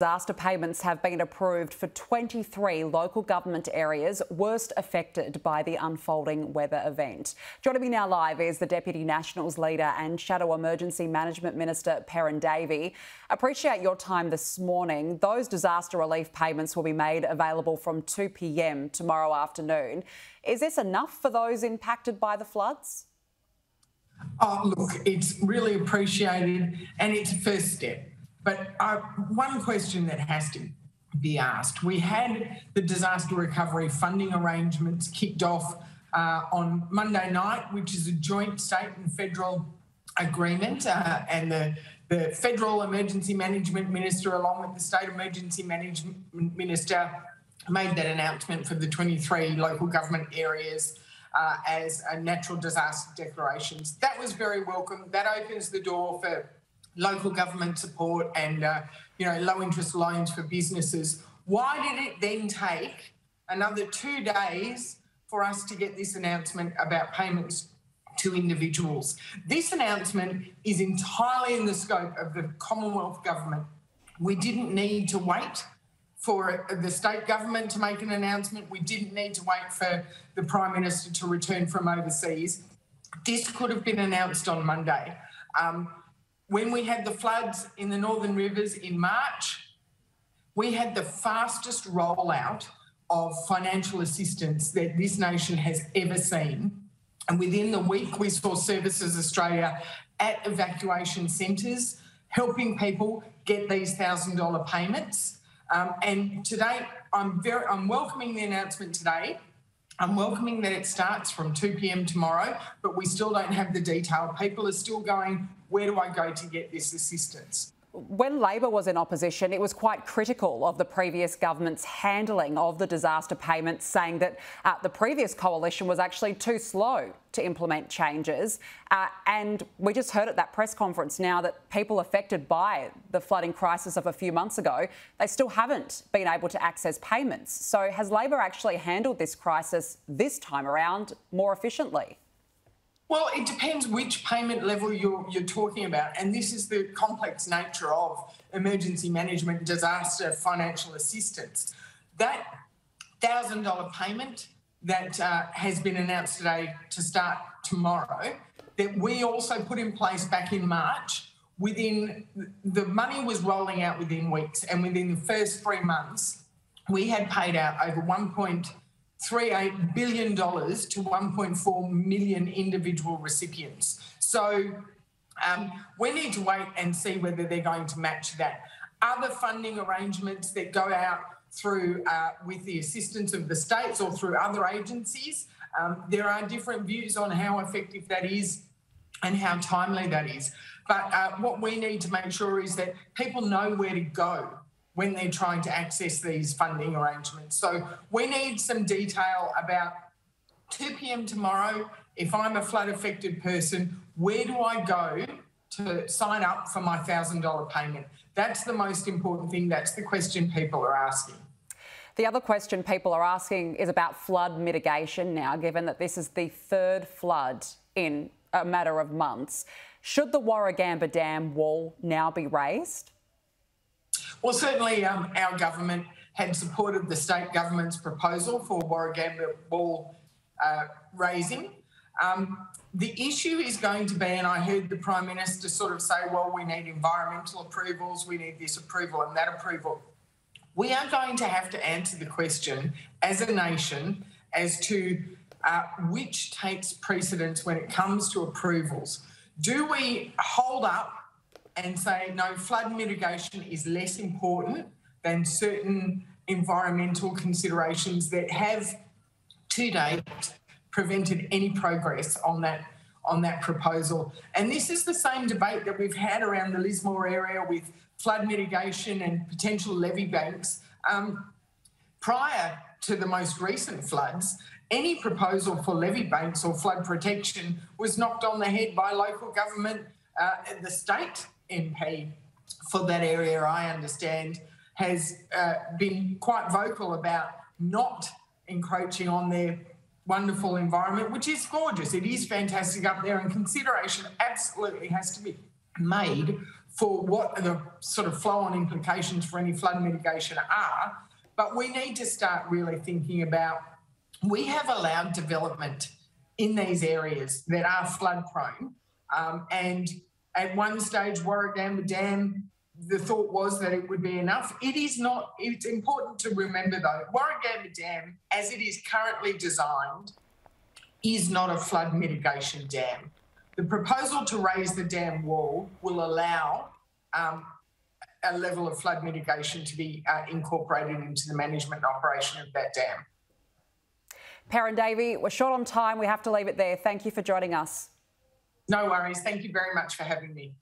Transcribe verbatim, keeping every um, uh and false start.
Disaster payments have been approved for twenty-three local government areas worst affected by the unfolding weather event. Joining me now live is the Deputy Nationals Leader and Shadow Emergency Management Minister, Perrin Davey. Appreciate your time this morning. Those disaster relief payments will be made available from two p m tomorrow afternoon. Is this enough for those impacted by the floods? Oh, look, it's really appreciated and it's a first step. But uh, one question that has to be asked, we had the disaster recovery funding arrangements kicked off uh, on Monday night, which is a joint state and federal agreement, uh, and the, the Federal Emergency Management Minister along with the State Emergency Management Minister made that announcement for the twenty-three local government areas uh, as a natural disaster declarations. That was very welcome. That opens the door for local government support and, uh, you know, low-interest loans for businesses. Why did it then take another two days for us to get this announcement about payments to individuals? This announcement is entirely in the scope of the Commonwealth Government. We didn't need to wait for the state government to make an announcement. We didn't need to wait for the Prime Minister to return from overseas. This could have been announced on Monday. Um, When we had the floods in the Northern Rivers in March, we had the fastest rollout of financial assistance that this nation has ever seen. And within the week, we saw Services Australia at evacuation centres helping people get these one thousand dollar payments. Um, and today, I'm, very, I'm welcoming the announcement today. I'm welcoming that it starts from two p m tomorrow, but we still don't have the detail. People are still going, where do I go to get this assistance? When Labor was in opposition, it was quite critical of the previous government's handling of the disaster payments, saying that uh, the previous coalition was actually too slow to implement changes. Uh, and we just heard at that press conference now that people affected by the flooding crisis of a few months ago, they still haven't been able to access payments. So has Labor actually handled this crisis this time around more efficiently? Well, it depends which payment level you're, you're talking about, and this is the complex nature of emergency management, disaster, financial assistance. That one thousand dollar payment that uh, has been announced today to start tomorrow, that we also put in place back in March, within the money was rolling out within weeks, and within the first three months, we had paid out over one point three eight billion dollars to one point four million individual recipients. So um, we need to wait and see whether they're going to match that. Other funding arrangements that go out through uh, with the assistance of the states or through other agencies, um, there are different views on how effective that is and how timely that is. But uh, what we need to make sure is that people know where to go when they're trying to access these funding arrangements. So we need some detail about two p m tomorrow. If I'm a flood affected person, where do I go to sign up for my one thousand dollar payment? That's the most important thing. That's the question people are asking. The other question people are asking is about flood mitigation now, given that this is the third flood in a matter of months. Should the Warragamba Dam wall now be raised? Well, certainly um, our government had supported the state government's proposal for Warragamba wall uh, raising. Um, the issue is going to be, and I heard the Prime Minister sort of say, well, we need environmental approvals, we need this approval and that approval. We are going to have to answer the question as a nation as to uh, which takes precedence when it comes to approvals. Do we hold up and say, no, flood mitigation is less important than certain environmental considerations that have, to date, prevented any progress on that, on that proposal? And this is the same debate that we've had around the Lismore area with flood mitigation and potential levee banks. Um, prior to the most recent floods, any proposal for levee banks or flood protection was knocked on the head by local government, uh, and the state M P for that area, I understand, has uh, been quite vocal about not encroaching on their wonderful environment, which is gorgeous. It is fantastic up there, and consideration absolutely has to be made for what the sort of flow-on implications for any flood mitigation are, but we need to start really thinking about, we have allowed development in these areas that are flood-prone, um, and at one stage, Warragamba Dam, the thought was that it would be enough. It is not. It's important to remember, though, Warragamba Dam, as it is currently designed, is not a flood mitigation dam. The proposal to raise the dam wall will allow um, a level of flood mitigation to be uh, incorporated into the management and operation of that dam. Perrin Davey, we're short on time. We have to leave it there. Thank you for joining us. No worries. Thank you very much for having me.